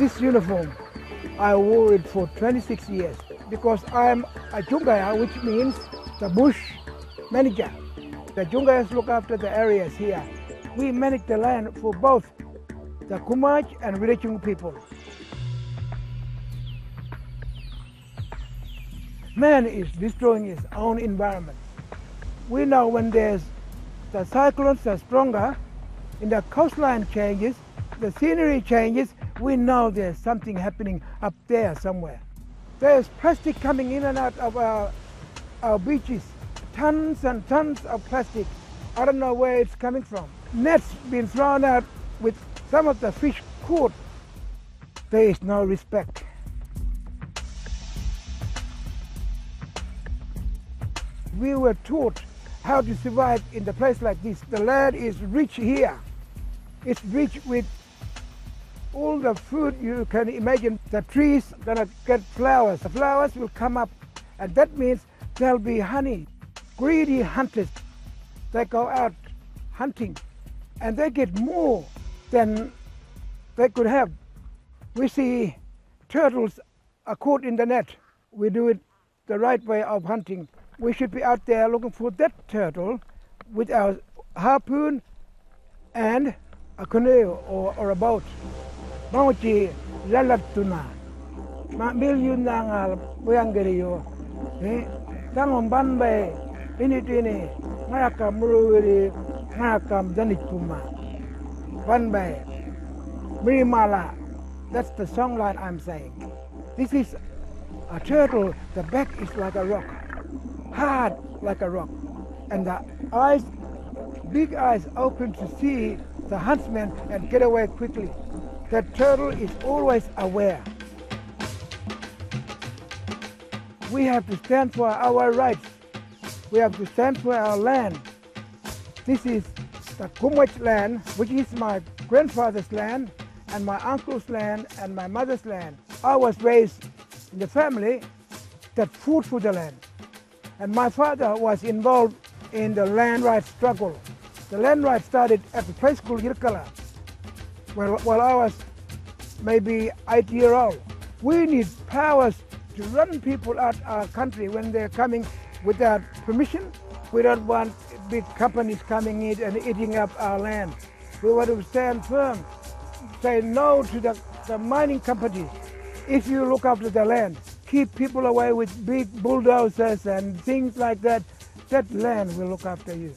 This uniform, I wore it for 26 years because I'm a Djungaya, which means the bush manager. The Djungayas look after the areas here. We manage the land for both the Kumaj and Rilichung people. Man is destroying his own environment. We know when there's the cyclones are stronger, and the coastline changes, the scenery changes, we know there's something happening up there somewhere. There's plastic coming in and out of our beaches. Tons and tons of plastic. I don't know where it's coming from. Nets being thrown out with some of the fish caught. There is no respect. We were taught how to survive in a place like this. The land is rich here. It's rich with all the food you can imagine. The trees are gonna get flowers. The flowers will come up, and that means there'll be honey. Greedy hunters, they go out hunting and they get more than they could have. We see turtles are caught in the net. We do it the right way of hunting. We should be out there looking for that turtle with our harpoon and a canoe or a boat. Mauchi lalatuna, ma million nangal buangeriyo, eh? Tangom banbe, ini, ngakam ruiri, ngakam janikuma, banbe, mirimala. That's the song line I'm saying. This is a turtle. The back is like a rock. Hard like a rock, and the eyes, big eyes open to see the huntsman and get away quickly. That turtle is always aware. We have to stand for our rights. We have to stand for our land. This is the Kumwech land, which is my grandfather's land, and my uncle's land, and my mother's land. I was raised in the family that fought for the land. And my father was involved in the land rights struggle. The land rights started at the place called Yirrkala, while I was maybe 8 years old. We need powers to run people out of our country when they're coming without permission. We don't want big companies coming in and eating up our land. We want to stand firm, say no to the mining companies. If you look after the land, keep people away with big bulldozers and things like that, that land will look after you.